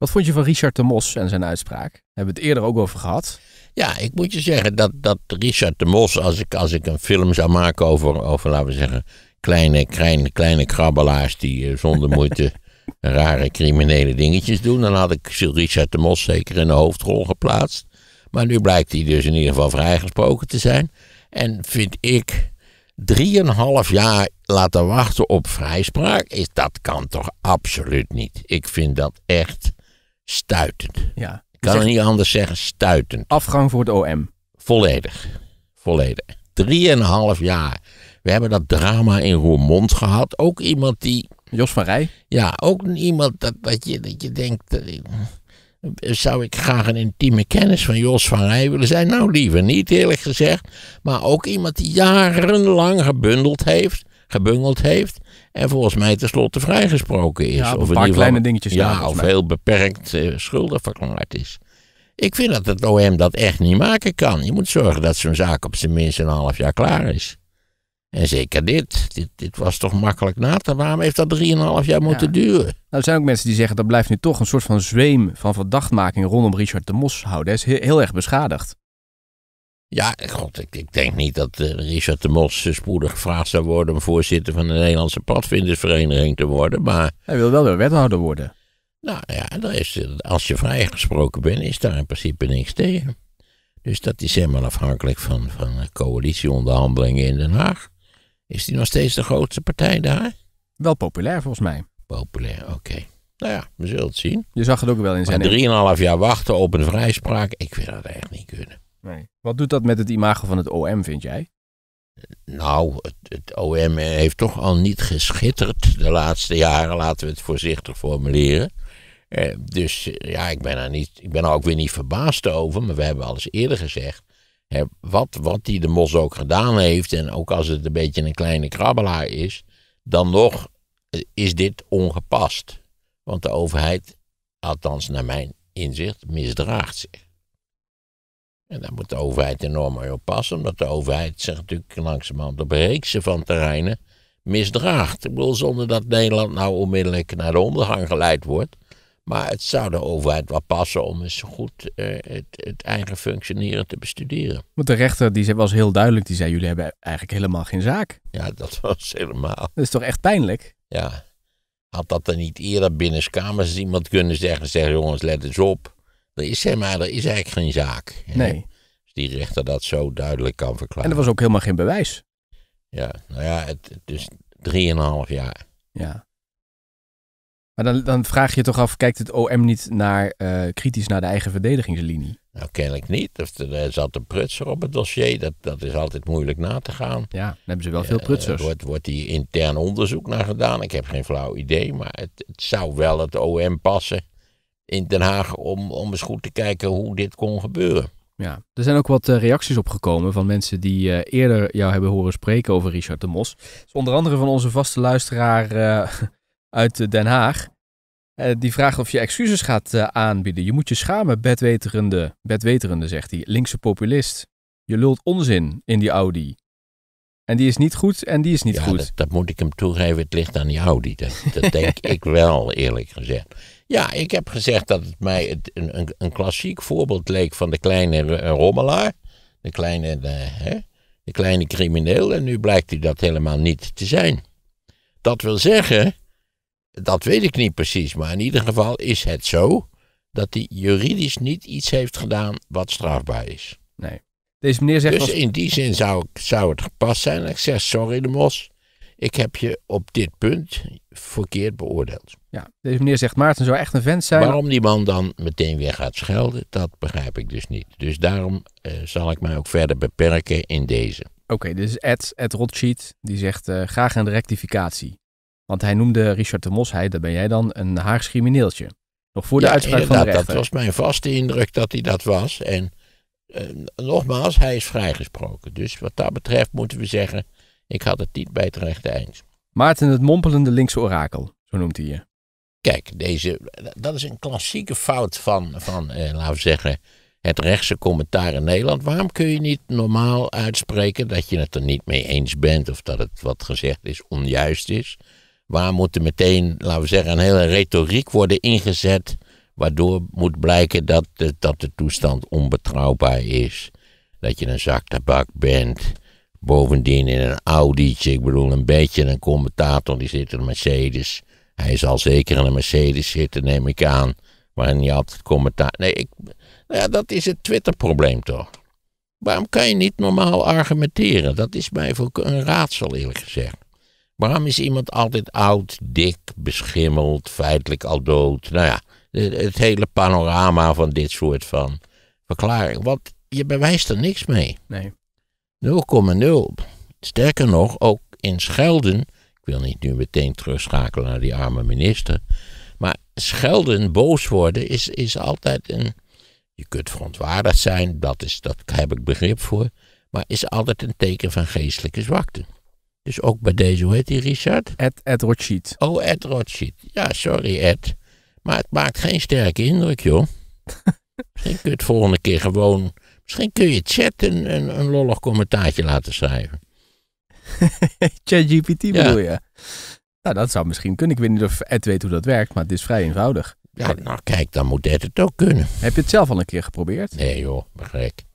Wat vond je van Richard de Mos en zijn uitspraak? Daar hebben we het eerder ook over gehad. Ja, ik moet je zeggen dat Richard de Mos, als ik een film zou maken over laten we zeggen, kleine krabbelaars die zonder moeite rare criminele dingetjes doen, dan had ik Richard de Mos zeker in de hoofdrol geplaatst. Maar nu blijkt hij dus in ieder geval vrijgesproken te zijn. En vind ik 3,5 jaar laten wachten op vrijspraak, dat kan toch absoluut niet. Ik vind dat echt stuitend. Ja, ik kan het niet anders zeggen, stuitend. Afgang voor het OM. Volledig. Volledig. 3,5 jaar. We hebben dat drama in Roermond gehad. Ook iemand die... Jos van Rey. Ja, ook iemand dat je denkt... Zou ik graag een intieme kennis van Jos van Rey willen zijn? Nou, liever niet, eerlijk gezegd. Maar ook iemand die jarenlang gebungeld heeft en volgens mij tenslotte vrijgesproken is. Ja, of een paar kleine dingetjes. Ja, of heel beperkt schuldig verklaard is. Ik vind dat het OM dat echt niet maken kan. Je moet zorgen dat zo'n zaak op zijn minst 1,5 jaar klaar is. En zeker dit was toch makkelijk na te... Waarom heeft dat 3,5 jaar moeten duren? Nou, er zijn ook mensen die zeggen dat blijft nu toch een soort van zweem van verdachtmaking rondom Richard de Mos houden. Hij is heel erg beschadigd. Ja, god, ik denk niet dat Richard de Mos spoedig gevraagd zou worden om voorzitter van de Nederlandse Padvindersvereniging te worden, maar... Hij wil wel weer wethouder worden. Nou ja, als je vrijgesproken bent, is daar in principe niks tegen. Dus dat is helemaal afhankelijk van coalitieonderhandelingen in Den Haag. Is die nog steeds de grootste partij daar? Wel populair volgens mij. Populair, oké. Nou ja, we zullen het zien. Je zag het ook wel in zijn... 3,5 jaar wachten op een vrijspraak, ik wil dat echt niet kunnen. Nee. Wat doet dat met het imago van het OM, vind jij? Nou, het OM heeft toch al niet geschitterd de laatste jaren, laten we het voorzichtig formuleren. Dus ja, ik ben er ook weer niet verbaasd over, maar we hebben al eens eerder gezegd, wat die de Mos ook gedaan heeft, en ook als het een beetje een kleine krabbelaar is, dan nog is dit ongepast. Want de overheid, althans naar mijn inzicht, misdraagt zich. En daar moet de overheid enorm mee op passen, omdat de overheid zich natuurlijk langzamerhand op reeksen van terreinen misdraagt. Ik bedoel, zonder dat Nederland nou onmiddellijk naar de ondergang geleid wordt. Maar het zou de overheid wel passen om eens goed het eigen functioneren te bestuderen. Want de rechter, die was heel duidelijk, die zei: jullie hebben eigenlijk helemaal geen zaak. Ja, dat was helemaal... Dat is toch echt pijnlijk? Ja. Had dat dan niet eerder binnenskamers iemand kunnen zeggen, jongens, let eens op. Er is eigenlijk geen zaak. Hè? Nee. Dus die rechter dat zo duidelijk kan verklaren. En er was ook helemaal geen bewijs. Ja, nou ja, dus 3,5 jaar. Ja. Maar dan vraag je je toch af, kijkt het OM niet kritisch naar de eigen verdedigingslinie? Nou, kennelijk niet. Er zat een prutser op het dossier. Dat is altijd moeilijk na te gaan. Ja, dan hebben ze wel veel prutsers. Er wordt hier intern onderzoek naar gedaan. Ik heb geen flauw idee, maar het zou wel het OM passen in Den Haag om eens goed te kijken hoe dit kon gebeuren. Ja, er zijn ook wat reacties opgekomen van mensen die eerder jou hebben horen spreken over Richard de Mos. Dus onder andere van onze vaste luisteraar uit Den Haag. Die vraagt of je excuses gaat aanbieden. Je moet je schamen, bedweterende, zegt hij. Linkse populist. Je lult onzin in die Audi. En die is niet goed en die is niet goed. Dat moet ik hem toegeven, het ligt aan die Audi. Dat denk ik wel, eerlijk gezegd. Ja, ik heb gezegd dat het mij een klassiek voorbeeld leek van de kleine rommelaar. De kleine crimineel. En nu blijkt hij dat helemaal niet te zijn. Dat wil zeggen, dat weet ik niet precies, maar in ieder geval is het zo dat hij juridisch niet iets heeft gedaan wat strafbaar is. Nee. Deze meneer zegt dus als... in die zin zou het gepast zijn. Ik zeg, sorry de Mos, ik heb je op dit punt verkeerd beoordeeld. Ja, deze meneer zegt, Maarten zou echt een vent zijn. Waarom die man dan meteen weer gaat schelden, dat begrijp ik dus niet. Dus daarom zal ik mij ook verder beperken in deze. Oké, dit is Ed Rothschild, die zegt graag een rectificatie. Want hij noemde Richard de Mos, daar ben jij dan, een Haags crimineeltje. Nog voor de uitspraak van de rechter. Dat was mijn vaste indruk dat hij dat was. En nogmaals, hij is vrijgesproken. Dus wat dat betreft moeten we zeggen, ik had het niet bij het rechte eind. Maarten, het mompelende linkse orakel, zo noemt hij je. Kijk, dat is een klassieke fout van laten we zeggen, het rechtse commentaar in Nederland. Waarom kun je niet normaal uitspreken dat je het er niet mee eens bent of dat het wat gezegd is onjuist is? Waar moet er meteen, laten we zeggen, een hele retoriek worden ingezet Waardoor moet blijken dat de toestand onbetrouwbaar is. Dat je een zak tabak bent. Bovendien in een Audi'tje. Ik bedoel, een beetje een commentator die zit in een Mercedes. Hij zal zeker in een Mercedes zitten, neem ik aan. Waarin je altijd commentaar... Nee, nou ja, dat is het Twitter-probleem toch? Waarom kan je niet normaal argumenteren? Dat is mij voor een raadsel, eerlijk gezegd. Waarom is iemand altijd oud, dik, beschimmeld, feitelijk al dood? Nou ja, het hele panorama van dit soort van verklaring. Want je bewijst er niks mee. Nee. 0,0. Sterker nog, ook in Schelden... Ik wil niet nu meteen terugschakelen naar die arme minister... maar schelden, boos worden, is altijd een... Je kunt verontwaardigd zijn, dat heb ik begrip voor... maar is altijd een teken van geestelijke zwakte. Dus ook bij deze, hoe heet die, Richard? Ed Rothschild. Oh, Ed Rothschild. Ja, sorry, Ed. Maar het maakt geen sterke indruk, joh. Misschien kun je het volgende keer gewoon... Misschien kun je chat een lollig commentaartje laten schrijven. ChatGPT bedoel je? Nou, dat zou misschien kunnen. Ik weet niet of Ed weet hoe dat werkt, maar het is vrij eenvoudig. Ja, nou kijk, dan moet Ed het ook kunnen. Heb je het zelf al een keer geprobeerd? Nee joh, begrijp.